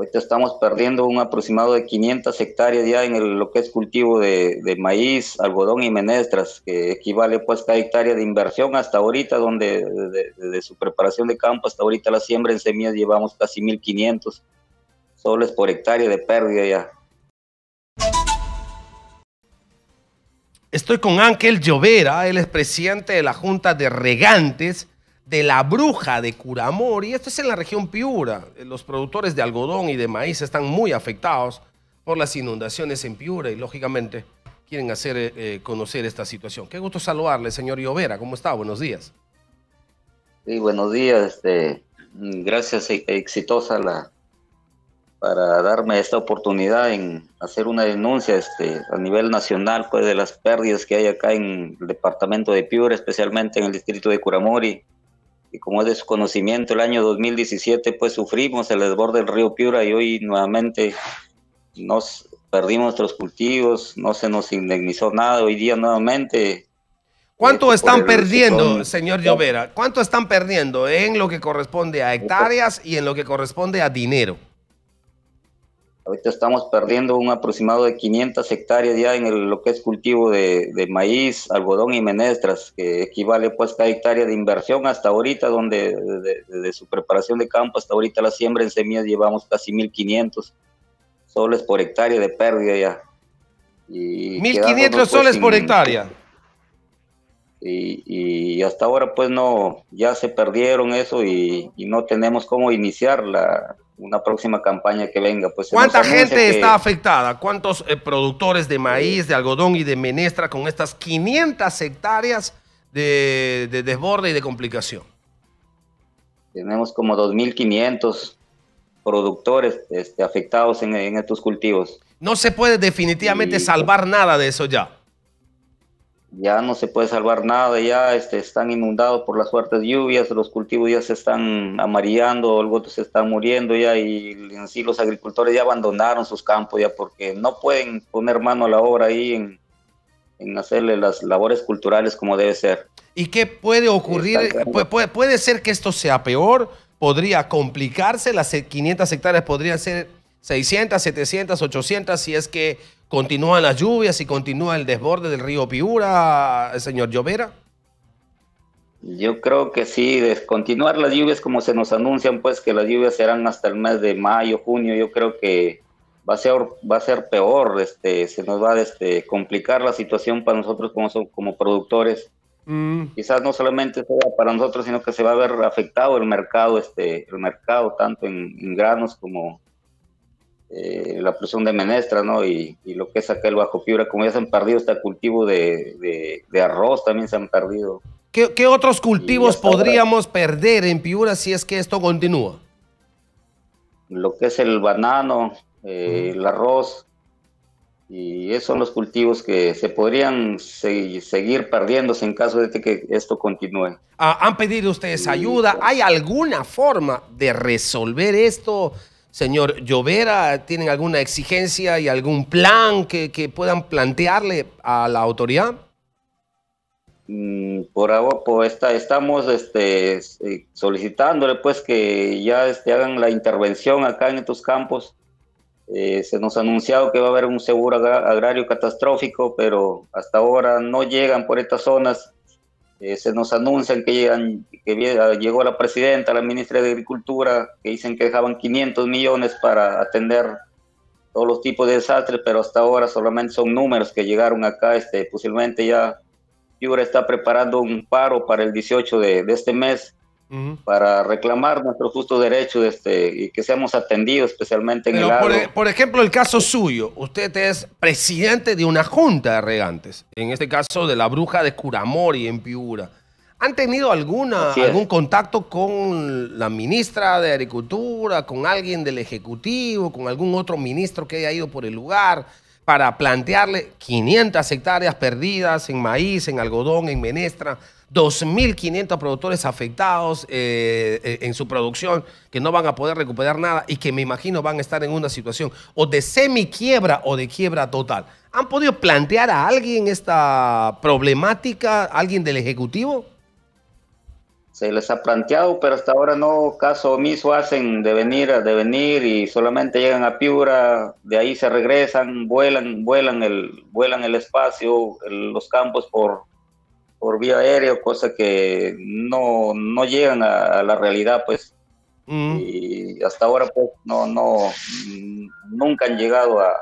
Ahorita estamos perdiendo un aproximado de 500 hectáreas ya en lo que es cultivo de maíz, algodón y menestras, que equivale pues cada hectárea de inversión hasta ahorita, donde de su preparación de campo hasta ahorita la siembra en semillas llevamos casi 1.500 soles por hectárea de pérdida ya. Estoy con Ángel Yovera, él es presidente de la Junta de Regantes de la Bruja de Curamori. Esto es en la región Piura. Los productores de algodón y de maíz están muy afectados por las inundaciones en Piura y, lógicamente, quieren hacer conocer esta situación. Qué gusto saludarle, señor Yovera. ¿Cómo está? Buenos días. Sí, buenos días. Gracias, exitosa, para darme esta oportunidad en hacer una denuncia a nivel nacional, pues, de las pérdidas que hay acá en el departamento de Piura, especialmente en el distrito de Curamori. Y como es de su conocimiento, el año 2017 pues sufrimos el desborde del río Piura y hoy nuevamente nos perdimos nuestros cultivos, no se nos indemnizó nada, hoy día nuevamente. ¿Cuánto están perdiendo, señor Yovera? ¿Cuánto están perdiendo en lo que corresponde a hectáreas y en lo que corresponde a dinero? Ahorita estamos perdiendo un aproximado de 500 hectáreas ya en lo que es cultivo de maíz, algodón y menestras, que equivale pues cada hectárea de inversión hasta ahorita, donde de su preparación de campo hasta ahorita la siembra en semillas llevamos casi 1.500 soles por hectárea de pérdida ya. ¿1.500 pues, soles por hectárea? Y hasta ahora pues no, ya se perdieron eso y no tenemos cómo iniciar una próxima campaña que venga. Pues ¿cuánta gente está afectada? ¿Cuántos productores de maíz, de algodón y de menestra con estas 500 hectáreas de desborde y de complicación? Tenemos como 2.500 productores afectados en estos cultivos. No se puede definitivamente salvar nada de eso ya. Ya no se puede salvar nada, ya están inundados por las fuertes lluvias, los cultivos ya se están amarillando, algunos se están muriendo ya, y en sí los agricultores ya abandonaron sus campos ya porque no pueden poner mano a la obra ahí en hacerle las labores culturales como debe ser. ¿Y qué puede ocurrir? ¿Puede ser que esto sea peor? ¿Podría complicarse? Las 500 hectáreas podrían ser 600, 700, 800 si es que continúan las lluvias y continúa el desborde del río Piura, señor Yovera. Yo creo que sí, continuar las lluvias como se nos anuncian, pues que las lluvias serán hasta el mes de mayo, junio. Yo creo que va a ser peor, se nos va a complicar la situación para nosotros como productores. Quizás no solamente sea para nosotros, sino que se va a ver afectado el mercado tanto en granos como la producción de menestra, ¿no? Y lo que es acá el Bajo Piura, como ya se han perdido hasta cultivo de arroz, también se han perdido. ¿Qué otros cultivos podríamos perder en Piura si es que esto continúa? Lo que es el banano, el arroz, y esos son los cultivos que se podrían seguir perdiéndose en caso de que esto continúe. ¿Han pedido ustedes ayuda? ¿Hay alguna forma de resolver esto? Señor Yovera, ¿tienen alguna exigencia y algún plan que puedan plantearle a la autoridad? Por ahora pues, estamos solicitándole pues que ya hagan la intervención acá en estos campos. Se nos ha anunciado que va a haber un seguro agrario catastrófico, pero hasta ahora no llegan por estas zonas. Se nos anuncian que llegó la presidenta, la ministra de Agricultura, que dicen que dejaban 500 millones para atender todos los tipos de desastres, pero hasta ahora solamente son números que llegaron acá. Posiblemente ya Piura está preparando un paro para el 18 de este mes, para reclamar nuestros justos derechos y que seamos atendidos, especialmente en el agro. Por ejemplo, el caso suyo, usted es presidente de una junta de regantes, en este caso de la Bruja de Curamori en Piura. ¿Han tenido algún contacto con la ministra de Agricultura, con alguien del Ejecutivo, con algún otro ministro que haya ido por el lugar para plantearle 500 hectáreas perdidas en maíz, en algodón, en menestra, 2.500 productores afectados en su producción que no van a poder recuperar nada y que me imagino van a estar en una situación o de semi-quiebra o de quiebra total? ¿Han podido plantear a alguien esta problemática, alguien del Ejecutivo? se les ha planteado, pero hasta ahora no, caso omiso hacen de venir y solamente llegan a Piura, de ahí se regresan, vuelan el espacio, los campos por vía aérea, cosa que no llegan a la realidad, pues. Y hasta ahora pues nunca han llegado a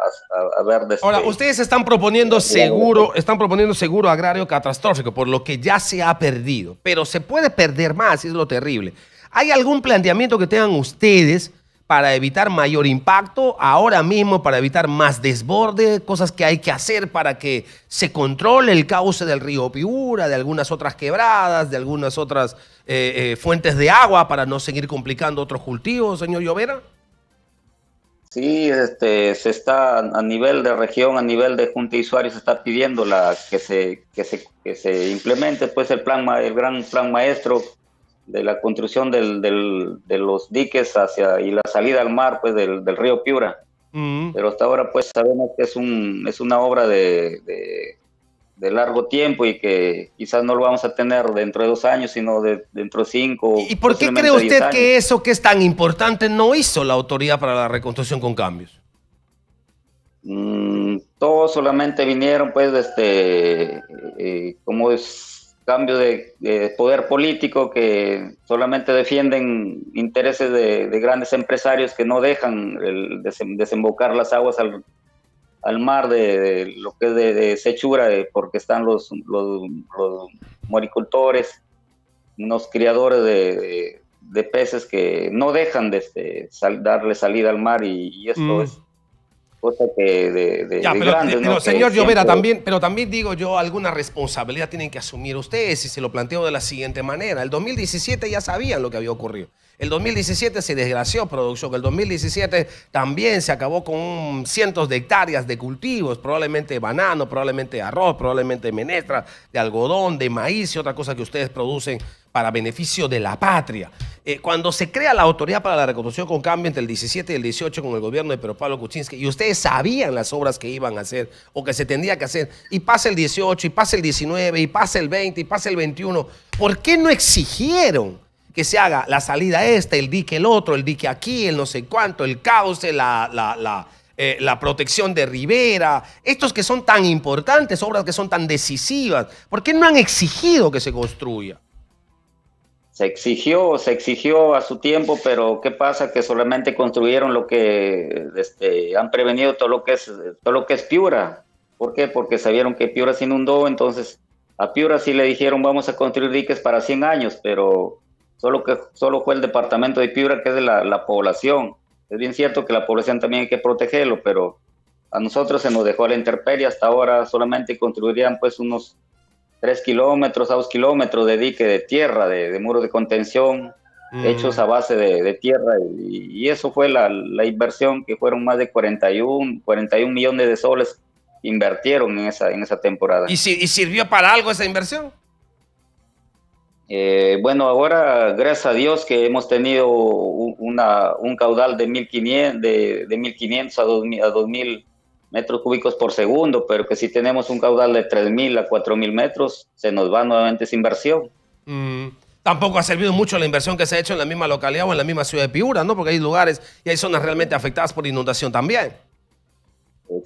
ver de. Ahora, ustedes están proponiendo seguro agrario catastrófico, por lo que ya se ha perdido, pero se puede perder más, es lo terrible. ¿Hay algún planteamiento que tengan ustedes para evitar mayor impacto ahora mismo, para evitar más desborde, cosas que hay que hacer para que se controle el cauce del río Piura, de algunas otras quebradas, de algunas otras fuentes de agua, para no seguir complicando otros cultivos, señor Yovera? Sí, se está a nivel de región, a nivel de Junta de Usuarios, se está pidiendo que se implemente pues el gran plan maestro de la construcción de los diques y la salida al mar pues del río Piura. Pero hasta ahora pues sabemos que es una obra de largo tiempo y que quizás no lo vamos a tener dentro de 2 años, sino dentro de 5. ¿Y por qué cree usted que eso que es tan importante no hizo la Autoridad para la Reconstrucción con Cambios? Todos solamente vinieron pues como es cambio de poder político, que solamente defienden intereses de grandes empresarios que no dejan desembocar las aguas al mar de lo que es de Sechura, porque están los moricultores, unos criadores de peces que no dejan de darle salida al mar, y esto es cosa que de grandes, señor Yovera, también digo yo, alguna responsabilidad tienen que asumir ustedes, y se lo planteo de la siguiente manera. El 2017 ya sabían lo que había ocurrido. El 2017 se desgració producción. El 2017 también se acabó con cientos de hectáreas de cultivos, probablemente banano, probablemente arroz, probablemente menestra, de algodón, de maíz y otra cosa que ustedes producen para beneficio de la patria. Cuando se crea la Autoridad para la Reconstrucción con Cambio entre el 17 y el 18 con el gobierno de Pedro Pablo Kuczynski, y ustedes sabían las obras que iban a hacer o que se tendría que hacer, y pasa el 18, y pasa el 19, y pasa el 20, y pasa el 21, ¿por qué no exigieron que se haga la salida el dique el otro, el dique aquí, el no sé cuánto, el cauce, la protección de ribera, estos que son tan importantes, obras que son tan decisivas? ¿Por qué no han exigido que se construya? Se exigió a su tiempo, pero ¿qué pasa? Que solamente construyeron lo que han prevenido todo lo que es Piura. ¿Por qué? Porque sabieron que Piura se inundó, entonces a Piura sí le dijeron vamos a construir diques para 100 años, pero solo fue el departamento de Piura, que es de la población. Es bien cierto que la población también hay que protegerlo, pero a nosotros se nos dejó a la intemperie. Hasta ahora solamente construirían pues unos 3 kilómetros a 2 kilómetros de dique de tierra, de muros de contención, hechos a base de tierra, y eso fue la inversión, que fueron más de 41 millones de soles invirtieron en esa temporada. ¿Y sirvió para algo esa inversión? Bueno, ahora gracias a Dios que hemos tenido un caudal de 1.500 a 2.000 metros cúbicos por segundo, pero que si tenemos un caudal de 3.000 a 4.000 metros, se nos va nuevamente esa inversión. Tampoco ha servido mucho la inversión que se ha hecho en la misma localidad o en la misma ciudad de Piura, ¿no? Porque hay lugares y hay zonas realmente afectadas por inundación también.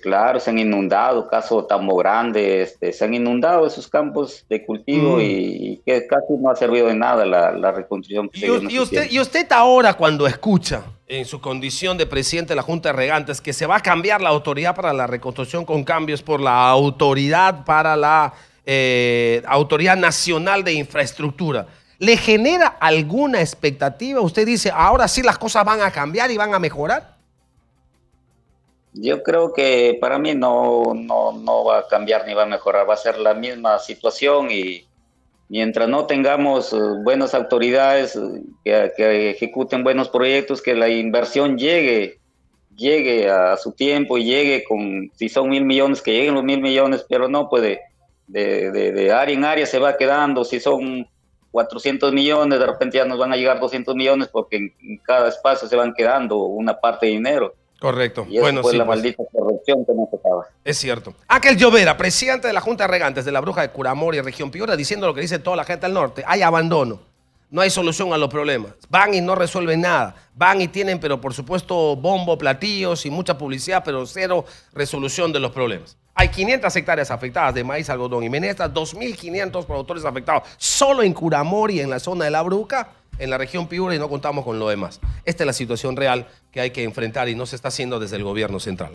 Claro, se han inundado, caso Tambo Grande, se han inundado esos campos de cultivo, y que casi no ha servido de nada la reconstrucción. ¿Y usted ahora, cuando escucha en su condición de presidente de la Junta de Regantes que se va a cambiar la Autoridad para la Reconstrucción con Cambios por la Autoridad para la Autoridad Nacional de Infraestructura, le genera alguna expectativa? ¿Usted dice ahora sí las cosas van a cambiar y van a mejorar? Yo creo que para mí no va a cambiar ni va a mejorar, va a ser la misma situación, y mientras no tengamos buenas autoridades que ejecuten buenos proyectos, que la inversión llegue a su tiempo y llegue con, si son 1.000 millones, que lleguen los 1.000 millones, pero no, pues de área en área se va quedando. Si son 400 millones, de repente ya nos van a llegar 200 millones porque en cada espacio se van quedando una parte de dinero. Correcto. Y eso, bueno, fue sí, la maldita corrupción que no se acaba. Es cierto. Ángel Yovera, presidente de la Junta de Regantes de la Bruja de Curamori, región Piura, diciendo lo que dice toda la gente del norte: hay abandono, no hay solución a los problemas. Van y no resuelven nada. Van y tienen, pero por supuesto, bombo, platillos y mucha publicidad, pero cero resolución de los problemas. Hay 500 hectáreas afectadas de maíz, algodón y menestras, 2.500 productores afectados solo en Curamori, en la zona de La Bruca, en la región Piura, y no contamos con lo demás. Esta es la situación real que hay que enfrentar y no se está haciendo desde el gobierno central.